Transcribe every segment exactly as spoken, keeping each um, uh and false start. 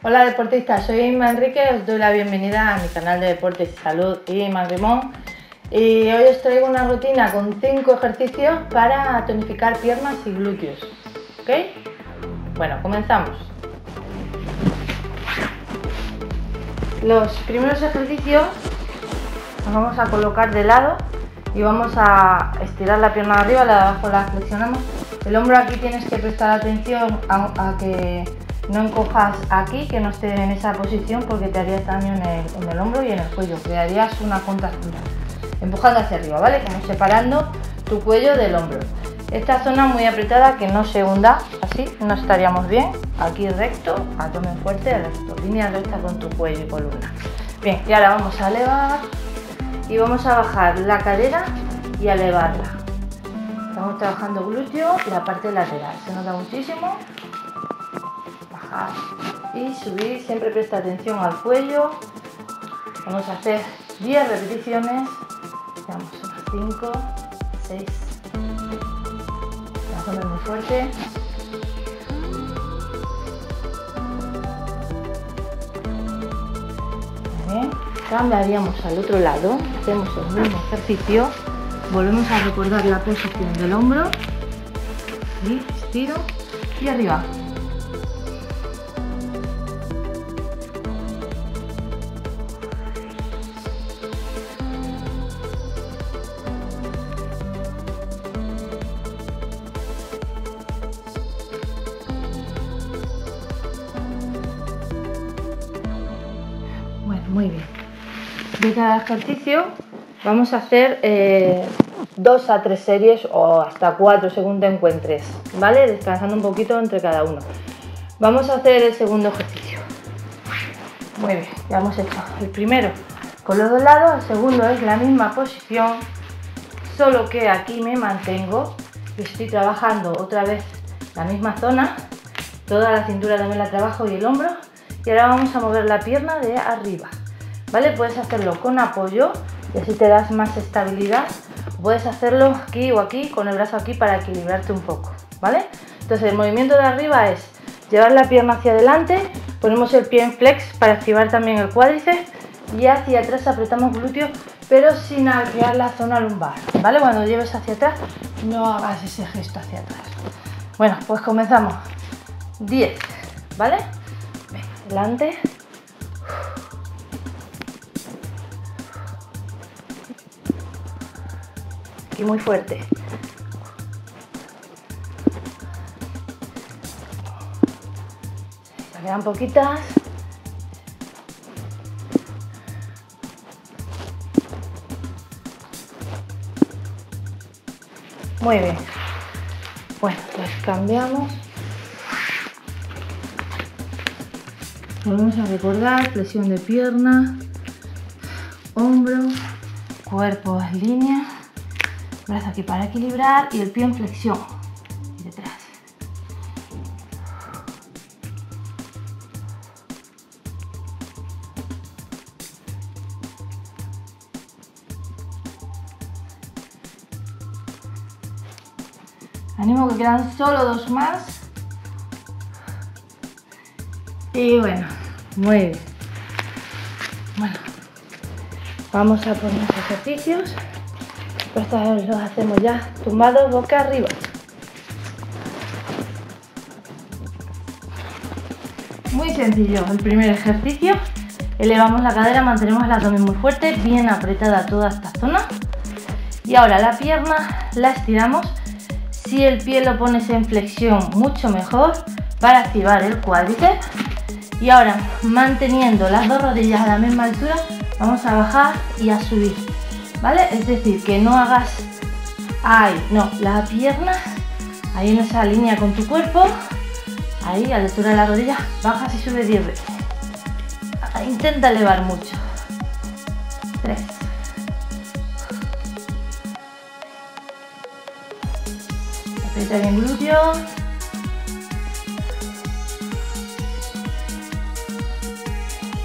Hola deportistas, soy Inma Enrique, os doy la bienvenida a mi canal de Deportes y Salud Inma Enrimon, y hoy os traigo una rutina con cinco ejercicios para tonificar piernas y glúteos, ¿ok? Bueno, comenzamos. Los primeros ejercicios nos vamos a colocar de lado y vamos a estirar la pierna de arriba, la de abajo la flexionamos. El hombro aquí tienes que prestar atención a, a que no encojas aquí, que no esté en esa posición porque te harías daño en el, en el hombro y en el cuello, crearías una contractura. Empujando hacia arriba, ¿vale? Como separando tu cuello del hombro. Esta zona muy apretada, que no se hunda, así no estaríamos bien. Aquí recto, abdomen fuerte, recto, línea recta con tu cuello y columna. Bien, y ahora vamos a elevar y vamos a bajar la cadera y a elevarla. Estamos trabajando glúteo y la parte lateral, se nota muchísimo. Y subir, siempre presta atención al cuello. Vamos a hacer diez repeticiones. Damos unas cinco, seis. Más o menos muy fuerte. Bien. Cambiaríamos al otro lado. Hacemos el mismo ejercicio. Volvemos a recordar la posición del hombro. Y estiro y arriba. Muy bien. De cada ejercicio vamos a hacer eh, dos a tres series o hasta cuatro según te encuentres, ¿vale? Descansando un poquito entre cada uno. Vamos a hacer el segundo ejercicio. Muy bien, ya hemos hecho el primero con los dos lados, el segundo es la misma posición, solo que aquí me mantengo y estoy trabajando otra vez la misma zona, toda la cintura también la trabajo y el hombro, y ahora vamos a mover la pierna de arriba. ¿Vale? Puedes hacerlo con apoyo y así te das más estabilidad. Puedes hacerlo aquí o aquí, con el brazo aquí para equilibrarte un poco, ¿vale? Entonces el movimiento de arriba es llevar la pierna hacia adelante, ponemos el pie en flex para activar también el cuádriceps y hacia atrás apretamos glúteos, pero sin arquear la zona lumbar, ¿vale? Cuando lleves hacia atrás, no hagas ese gesto hacia atrás. Bueno, pues comenzamos. diez, ¿vale? Ven, adelante. Y muy fuerte. Se quedan poquitas. Muy bien. Bueno, pues cambiamos. Volvemos a recordar flexión de pierna, hombro, cuerpo en línea. Brazo aquí para equilibrar y el pie en flexión y detrás. Animo que quedan solo dos más. Y bueno, muy bien. Bueno, vamos a poner los ejercicios. Estos los hacemos ya tumbados boca arriba. Muy sencillo el primer ejercicio. Elevamos la cadera, mantenemos el abdomen muy fuerte, bien apretada toda esta zona. Y ahora la pierna la estiramos. Si el pie lo pones en flexión, mucho mejor para activar el cuádriceps. Y ahora, manteniendo las dos rodillas a la misma altura, vamos a bajar y a subir. ¿Vale? Es decir, que no hagas ahí, no, la pierna ahí en esa línea con tu cuerpo, ahí a la altura de la rodilla, bajas y subes diez veces. Intenta elevar mucho. tres. Aprieta bien el glúteo.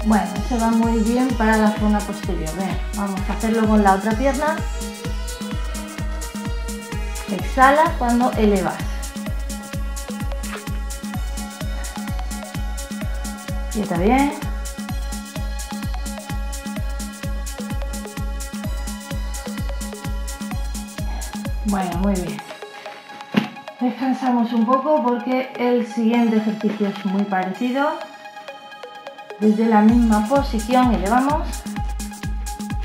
Bueno, eso va muy bien para la zona posterior. Bien, vamos a hacerlo con la otra pierna. Exhala cuando elevas. Aprieta bien. Bueno, muy bien. Descansamos un poco porque el siguiente ejercicio es muy parecido. Desde la misma posición elevamos,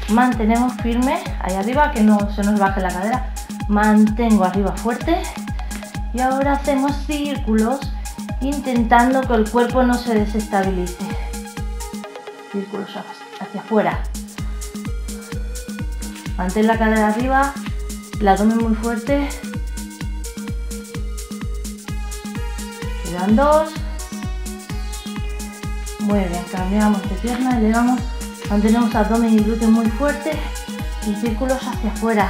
mantenemos firme ahí arriba, que no se nos baje la cadera, mantengo arriba fuerte y ahora hacemos círculos intentando que el cuerpo no se desestabilice, círculos hacia afuera, mantén la cadera arriba, la abdomen muy fuerte, quedan dos. Muy bien, cambiamos de pierna, elevamos, mantenemos abdomen y glúteo muy fuerte y círculos hacia afuera.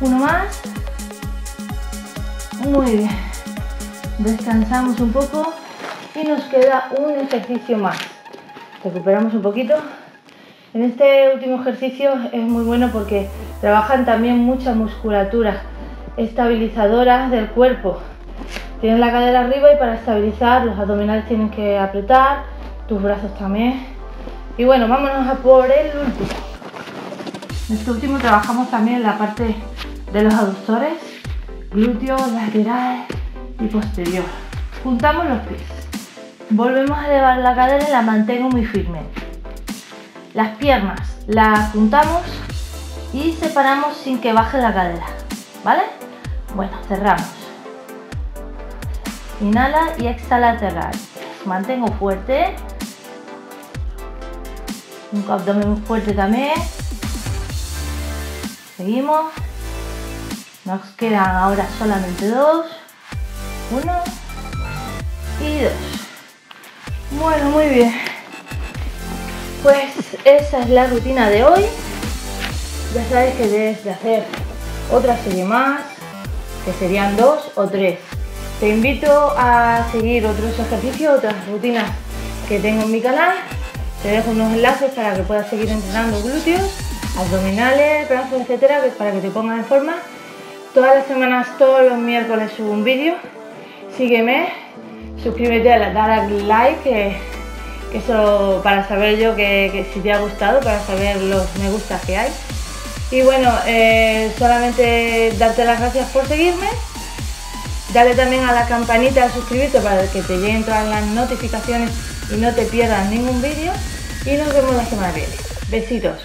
Uno más. Muy bien. Descansamos un poco y nos queda un ejercicio más. Recuperamos un poquito. En este último ejercicio es muy bueno porque trabajan también mucha musculatura estabilizadora del cuerpo. Tienen la cadera arriba y para estabilizar los abdominales tienen que apretar, tus brazos también. Y bueno, vámonos a por el último. En este último trabajamos también la parte de los aductores, glúteo, lateral y posterior. Juntamos los pies. Volvemos a elevar la cadera y la mantengo muy firme. Las piernas las juntamos y separamos sin que baje la cadera, ¿vale? Bueno, cerramos. Inhala y exhala cerrar. Mantengo fuerte. Un abdomen muy fuerte también. Seguimos. Nos quedan ahora solamente dos. Uno y dos. Bueno, muy bien. Pues esa es la rutina de hoy. Ya sabes que debes de hacer otra serie más, que serían dos o tres. Te invito a seguir otros ejercicios, otras rutinas que tengo en mi canal. Te dejo unos enlaces para que puedas seguir entrenando glúteos, abdominales, brazos, etcétera, para que te pongas en forma. Todas las semanas, todos los miércoles subo un vídeo. Sígueme, suscríbete, dale like, que, que eso para saber yo que, que si te ha gustado, para saber los me gusta que hay. Y bueno, eh, solamente darte las gracias por seguirme. Dale también a la campanita de suscribirte para que te lleguen todas las notificaciones y no te pierdas ningún vídeo. Y nos vemos la semana que viene. Besitos.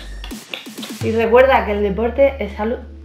Y recuerda que el deporte es salud.